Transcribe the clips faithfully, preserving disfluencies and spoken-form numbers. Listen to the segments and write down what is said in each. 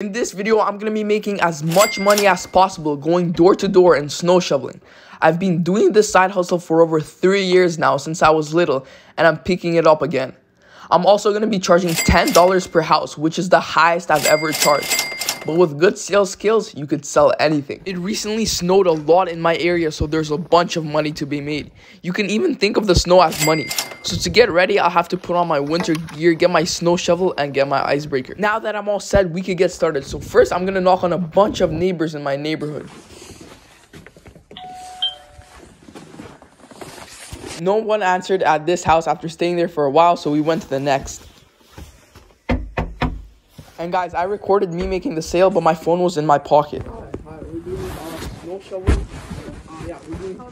In this video, I'm gonna be making as much money as possible going door to door and snow shoveling. I've been doing this side hustle for over three years now since I was little, and I'm picking it up again. I'm also gonna be charging ten dollars per house, which is the highest I've ever charged. But with good sales skills, you could sell anything. It recently snowed a lot in my area, so there's a bunch of money to be made. You can even think of the snow as money. So to get ready, I'll have to put on my winter gear, get my snow shovel, and get my icebreaker. Now that I'm all set, we could get started. So first, I'm gonna knock on a bunch of neighbors in my neighborhood. No one answered at this house after staying there for a while, so we went to the next. And guys, I recorded me making the sale, but my phone was in my pocket. Hi, hi, we're doing uh, snow shoveling. Uh, yeah, we're doing uh,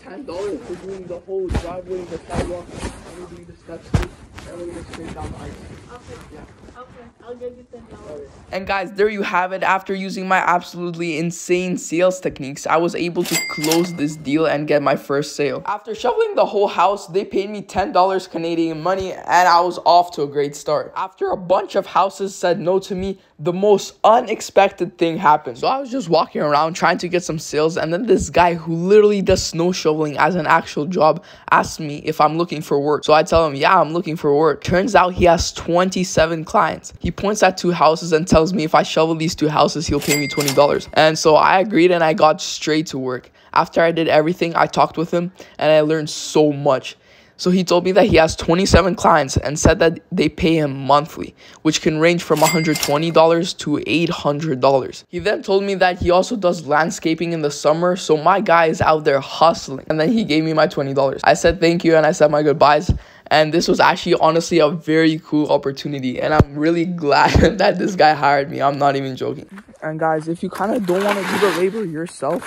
ten dollars. We're doing the whole driveway, the sidewalk, and we're doing the steps, and we're going to straight down the ice. Okay, yeah. Okay, I'll give you ten dollars. And guys, there you have it. After using my absolutely insane sales techniques, I was able to close this deal and get my first sale. After shoveling the whole house, they paid me ten dollars Canadian money, and I was off to a great start. After a bunch of houses said no to me, the most unexpected thing happened. So I was just walking around trying to get some sales, and then this guy who literally does snow shoveling as an actual job asked me if I'm looking for work. So I tell him, yeah, I'm looking for work. Turns out he has twenty-seven clients. He points at two houses and tells me if I shovel these two houses, he'll pay me twenty dollars. And so I agreed, and I got straight to work. After I did everything, I talked with him and I learned so much. So he told me that he has twenty-seven clients and said that they pay him monthly, which can range from one hundred twenty dollars to eight hundred dollars. He then told me that he also does landscaping in the summer, so my guy is out there hustling. And then he gave me my twenty dollars. I said thank you and I said my goodbyes. And this was actually honestly a very cool opportunity, and I'm really glad that this guy hired me. I'm not even joking. And guys, if you kind of don't want to do the labor yourself,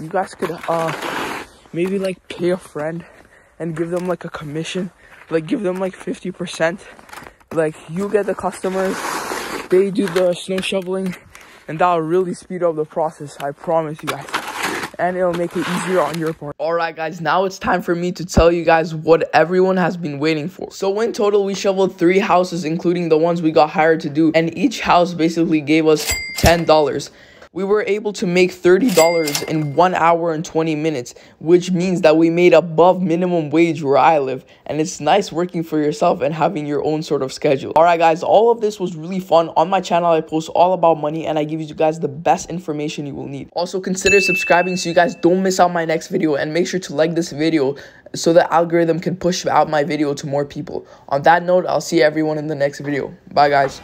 you guys could uh maybe like pay a friend and give them like a commission, like give them like fifty percent. Like you get the customers, they do the snow shoveling, and that'll really speed up the process, I promise you guys. And it'll make it easier on your part. Alright guys, now it's time for me to tell you guys what everyone has been waiting for. So in total, we shoveled three houses, including the ones we got hired to do, and each house basically gave us ten dollars. We were able to make thirty dollars in one hour and twenty minutes, which means that we made above minimum wage where I live, and it's nice working for yourself and having your own sort of schedule. Alright guys, all of this was really fun. On my channel, I post all about money, and I give you guys the best information you will need. Also, consider subscribing so you guys don't miss out my next video, and make sure to like this video so the algorithm can push out my video to more people. On that note, I'll see everyone in the next video. Bye guys.